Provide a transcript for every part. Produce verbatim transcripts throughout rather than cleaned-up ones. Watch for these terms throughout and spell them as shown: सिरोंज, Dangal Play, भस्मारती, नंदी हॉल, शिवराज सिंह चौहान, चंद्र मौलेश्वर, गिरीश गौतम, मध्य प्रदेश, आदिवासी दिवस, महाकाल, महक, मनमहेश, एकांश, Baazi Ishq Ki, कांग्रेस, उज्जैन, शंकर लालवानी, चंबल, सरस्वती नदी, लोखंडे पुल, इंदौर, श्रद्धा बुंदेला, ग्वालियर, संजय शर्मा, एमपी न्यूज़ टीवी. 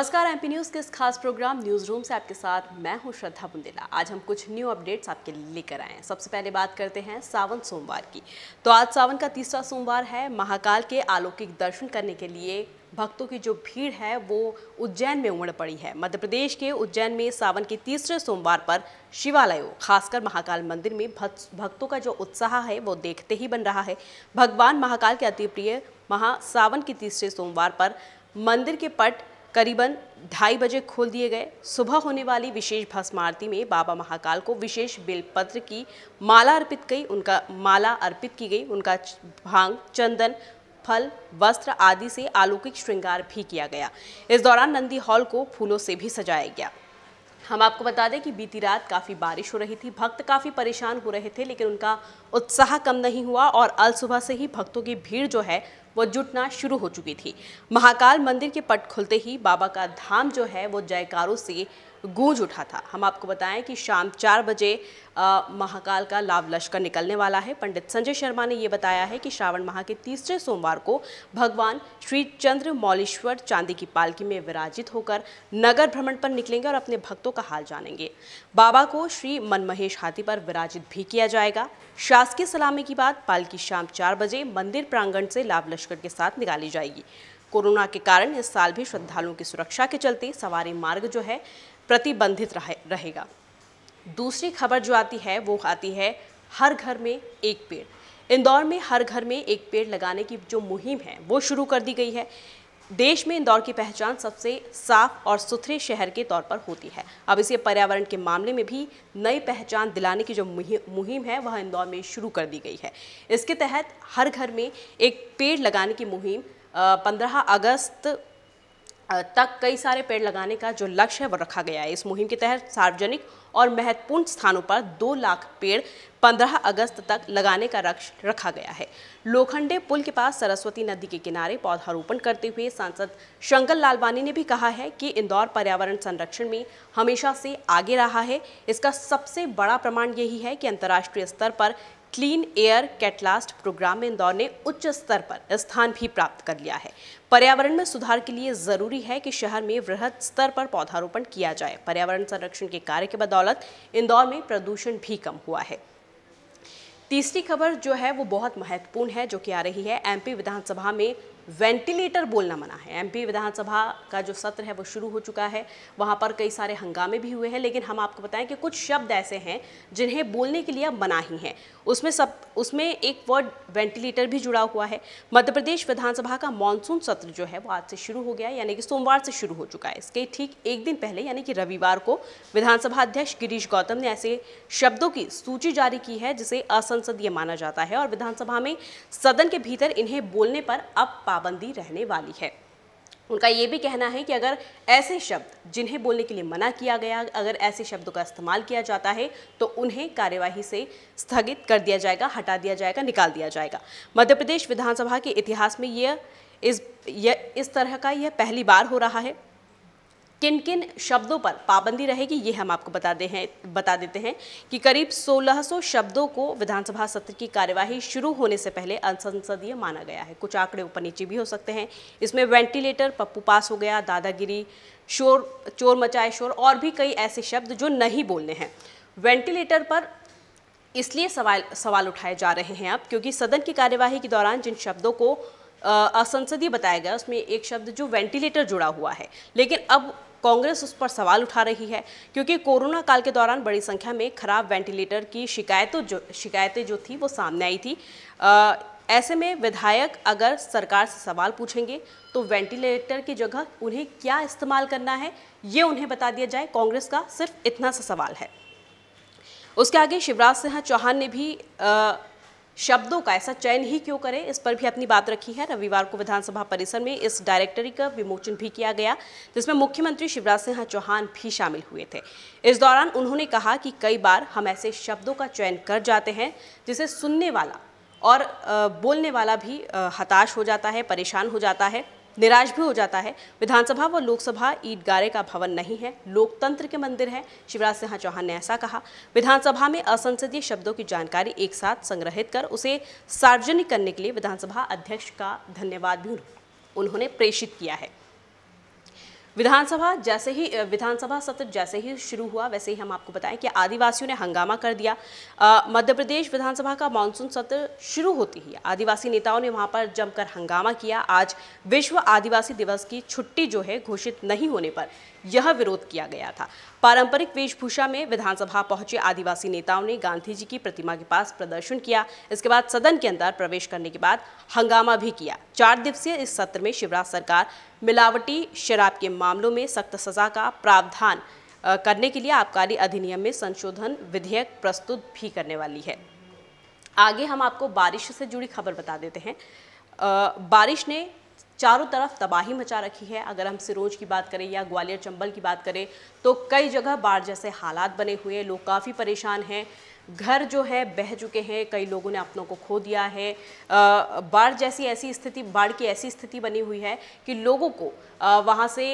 नमस्कार MP news के इस खास प्रोग्राम न्यूज़ रूम से आपके साथ मैं हूं श्रद्धा बुंदेला। आज हम कुछ न्यू अपडेट्स आपके लिए लेकर आए हैं। सबसे पहले बात करते हैं सावन सोमवार की। तो आज सावन का तीसरा सोमवार है। महाकाल के अलौकिक दर्शन करने के लिए भक्तों की जो भीड़ है वो उज्जैन में उमड़ पड़ी है। मध्य प्रदेश के उज्जैन में सावन के तीसरे सोमवार पर शिवालयों खासकर महाकाल मंदिर में भक्तों का जो उत्साह है वो देखते ही बन रहा है। भगवान महाकाल के अति प्रिय महा सावन के तीसरे सोमवार पर मंदिर के पट करीबन ढाई बजे खोल दिए गए। सुबह होने वाली विशेष भस्मारती में बाबा महाकाल को विशेष बेलपत्र की माला अर्पित की उनका माला अर्पित की गई। उनका भांग, चंदन, फल, वस्त्र आदि से अलौकिक श्रृंगार भी किया गया। इस दौरान नंदी हॉल को फूलों से भी सजाया गया। हम आपको बता दें कि बीती रात काफ़ी बारिश हो रही थी, भक्त काफ़ी परेशान हो रहे थे, लेकिन उनका उत्साह कम नहीं हुआ और अल सुबह से ही भक्तों की भीड़ जो है वो जुटना शुरू हो चुकी थी। महाकाल मंदिर के पट खुलते ही बाबा का धाम जो है वो जयकारों से गूंज उठा था। हम आपको बताएं कि शाम चार बजे आ, महाकाल का लाभ लश्कर निकलने वाला है। पंडित संजय शर्मा ने ये बताया है कि श्रावण माह के तीसरे सोमवार को भगवान श्री चंद्र मौलेश्वर चांदी की पालकी में विराजित होकर नगर भ्रमण पर निकलेंगे और अपने भक्तों का हाल जानेंगे। बाबा को श्री मनमहेश हाथी पर विराजित भी किया जाएगा। शासकीय सलामी के बाद पालकी शाम चार बजे मंदिर प्रांगण से लाभ लश्कर के साथ निकाली जाएगी। कोरोना के कारण इस साल भी श्रद्धालुओं की सुरक्षा के चलते सवारी मार्ग जो है प्रतिबंधित रहे, रहेगा। दूसरी खबर जो आती है वो आती है हर घर में एक पेड़। इंदौर में हर घर में एक पेड़ लगाने की जो मुहिम है वो शुरू कर दी गई है। देश में इंदौर की पहचान सबसे साफ और सुथरे शहर के तौर पर होती है। अब इसे पर्यावरण के मामले में भी नई पहचान दिलाने की जो मुहिम है वह इंदौर में शुरू कर दी गई है। इसके तहत हर घर में एक पेड़ लगाने की मुहिम पंद्रह अगस्त तक कई सारे पेड़ लगाने का जो लक्ष्य है वो रखा गया है। इस मुहिम के तहत सार्वजनिक और महत्वपूर्ण स्थानों पर दो लाख पेड़ पंद्रह अगस्त तक लगाने का लक्ष्य रखा गया है। लोखंडे पुल के पास सरस्वती नदी के किनारे पौधारोपण करते हुए सांसद शंकर लालवानी ने भी कहा है कि इंदौर पर्यावरण संरक्षण में हमेशा से आगे रहा है। इसका सबसे बड़ा प्रमाण यही है कि अंतर्राष्ट्रीय स्तर पर क्लीन एयर कैटलास्ट प्रोग्राम में इंदौर ने उच्च स्तर पर स्थान भी प्राप्त कर लिया है। पर्यावरण में सुधार के लिए जरूरी है कि शहर में वृहद स्तर पर पौधारोपण किया जाए। पर्यावरण संरक्षण के कार्य के बदौलत इंदौर में प्रदूषण भी कम हुआ है। तीसरी खबर जो है वो बहुत महत्वपूर्ण है जो कि आ रही है। एमपी विधानसभा में वेंटिलेटर बोलना मना है। एमपी विधानसभा का जो सत्र है वो शुरू हो चुका है। वहाँ पर कई सारे हंगामे भी हुए हैं, लेकिन हम आपको बताएं कि कुछ शब्द ऐसे हैं जिन्हें बोलने के लिए अब मना ही है। उसमें सब उसमें एक वर्ड वेंटिलेटर भी जुड़ा हुआ है। मध्य प्रदेश विधानसभा का मानसून सत्र जो है वो आज से शुरू हो गया, यानी कि सोमवार से शुरू हो चुका है। इसके ठीक एक दिन पहले यानी कि रविवार को विधानसभा अध्यक्ष गिरीश गौतम ने ऐसे शब्दों की सूची जारी की है जिसे असंसदीय माना जाता है और विधानसभा में सदन के भीतर इन्हें बोलने पर अब पाबंदी रहने वाली है। उनका ये भी कहना है कि अगर ऐसे शब्द जिन्हें बोलने के लिए मना किया गया, अगर ऐसे शब्दों का इस्तेमाल किया जाता है तो उन्हें कार्यवाही से स्थगित कर दिया जाएगा, हटा दिया जाएगा, निकाल दिया जाएगा। मध्य प्रदेश विधानसभा के इतिहास में यह इस यह इस तरह का यह पहली बार हो रहा है। किन किन शब्दों पर पाबंदी रहेगी ये हम आपको बता दे हैं बता देते हैं कि करीब सोलह सौ शब्दों को विधानसभा सत्र की कार्यवाही शुरू होने से पहले असंसदीय माना गया है। कुछ आंकड़े ऊपर नीचे भी हो सकते हैं। इसमें वेंटिलेटर, पप्पू पास हो गया, दादागिरी, शोर, चोर मचाए शोर और भी कई ऐसे शब्द जो नहीं बोलने हैं। वेंटिलेटर पर इसलिए सवाल सवाल उठाए जा रहे हैं अब क्योंकि सदन की कार्यवाही के दौरान जिन शब्दों को असंसदीय बताया गया उसमें एक शब्द जो वेंटिलेटर जुड़ा हुआ है, लेकिन अब कांग्रेस उस पर सवाल उठा रही है क्योंकि कोरोना काल के दौरान बड़ी संख्या में खराब वेंटिलेटर की शिकायतों जो शिकायतें जो थी वो सामने आई थी। आ, ऐसे में विधायक अगर सरकार से सवाल पूछेंगे तो वेंटिलेटर की जगह उन्हें क्या इस्तेमाल करना है ये उन्हें बता दिया जाए। कांग्रेस का सिर्फ इतना सा सवाल है। उसके आगे शिवराज सिंह चौहान ने भी आ, शब्दों का ऐसा चयन ही क्यों करें इस पर भी अपनी बात रखी है। रविवार को विधानसभा परिसर में इस डायरेक्टरी का विमोचन भी किया गया जिसमें मुख्यमंत्री शिवराज सिंह चौहान भी शामिल हुए थे। इस दौरान उन्होंने कहा कि कई बार हम ऐसे शब्दों का चयन कर जाते हैं जिसे सुनने वाला और बोलने वाला भी हताश हो जाता है, परेशान हो जाता है, निराश भी हो जाता है। विधानसभा व लोकसभा ईंट-गारे का भवन नहीं है, लोकतंत्र के मंदिर है, शिवराज सिंह चौहान ने ऐसा कहा। विधानसभा में असंसदीय शब्दों की जानकारी एक साथ संग्रहित कर उसे सार्वजनिक करने के लिए विधानसभा अध्यक्ष का धन्यवाद भी उन्होंने प्रेषित किया है। विधानसभा जैसे ही विधानसभा सत्र जैसे ही शुरू हुआ वैसे ही हम आपको बताएं कि आदिवासियों ने हंगामा कर दिया। मध्य प्रदेश विधानसभा का मानसून सत्र शुरू होते ही आदिवासी नेताओं ने वहां पर जमकर हंगामा किया। आज विश्व आदिवासी दिवस की छुट्टी जो है घोषित नहीं होने पर यह विरोध किया गया था। पारंपरिक वेशभूषा में विधानसभा पहुंचे आदिवासी नेताओं ने गांधी जी की प्रतिमा के पास प्रदर्शन किया। इसके बाद सदन के अंदर प्रवेश करने के बाद हंगामा भी किया। चार दिवसीय इस सत्र में शिवराज सरकार मिलावटी शराब के मामलों में सख्त सजा का प्रावधान करने के लिए आबकारी अधिनियम में संशोधन विधेयक प्रस्तुत भी करने वाली है। आगे हम आपको बारिश से जुड़ी खबर बता देते हैं। बारिश ने चारों तरफ तबाही मचा रखी है। अगर हम सिरोंज की बात करें या ग्वालियर चंबल की बात करें तो कई जगह बाढ़ जैसे हालात बने हुए हैं। लोग काफ़ी परेशान हैं, घर जो है बह चुके हैं, कई लोगों ने अपनों को खो दिया है। बाढ़ जैसी ऐसी स्थिति बाढ़ की ऐसी स्थिति बनी हुई है कि लोगों को वहाँ से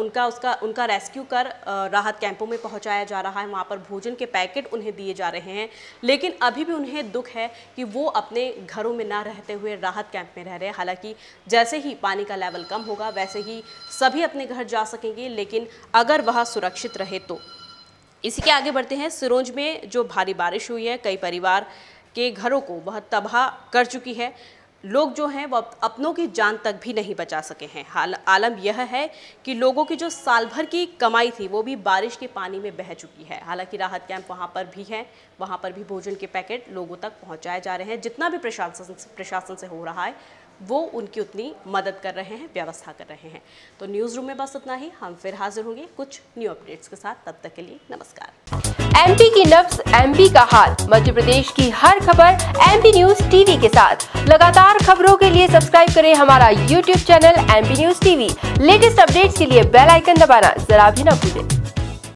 उनका उसका उनका रेस्क्यू कर राहत कैंपों में पहुँचाया जा रहा है। वहाँ पर भोजन के पैकेट उन्हें दिए जा रहे हैं, लेकिन अभी भी उन्हें दुख है कि वो अपने घरों में ना रहते हुए राहत कैंप में रह रहे हैं। हालाँकि जैसे ही पानी का लेवल कम होगा वैसे ही सभी अपने घर जा सकेंगे, लेकिन अगर वह सुरक्षित रहे तो। इसी के आगे बढ़ते हैं। सिरोंज में जो भारी बारिश हुई है कई परिवार के घरों को वह तबाह कर चुकी है। लोग जो हैं वह अपनों की जान तक भी नहीं बचा सके हैं। हाल आलम यह है कि लोगों की जो साल भर की कमाई थी वो भी बारिश के पानी में बह चुकी है। हालांकि राहत कैंप वहां पर भी हैं, वहां पर भी भोजन के पैकेट लोगों तक पहुंचाए जा रहे हैं। जितना भी प्रशासन प्रशासन से हो रहा है वो उनकी उतनी मदद कर रहे हैं, व्यवस्था कर रहे हैं। तो न्यूज़ रूम में बस इतना ही। हम फिर हाजिर होंगे कुछ न्यू अपडेट्स के साथ। तब तक के लिए नमस्कार। एमपी की नब्ज़, एमपी का हाल, मध्य प्रदेश की हर खबर एमपी न्यूज़ टीवी के साथ। लगातार खबरों के लिए सब्सक्राइब करें हमारा YouTube channel एमपी न्यूज़ टीवी। Latest updates के लिए बेल आइकन दबाना जरा भी न भूलें।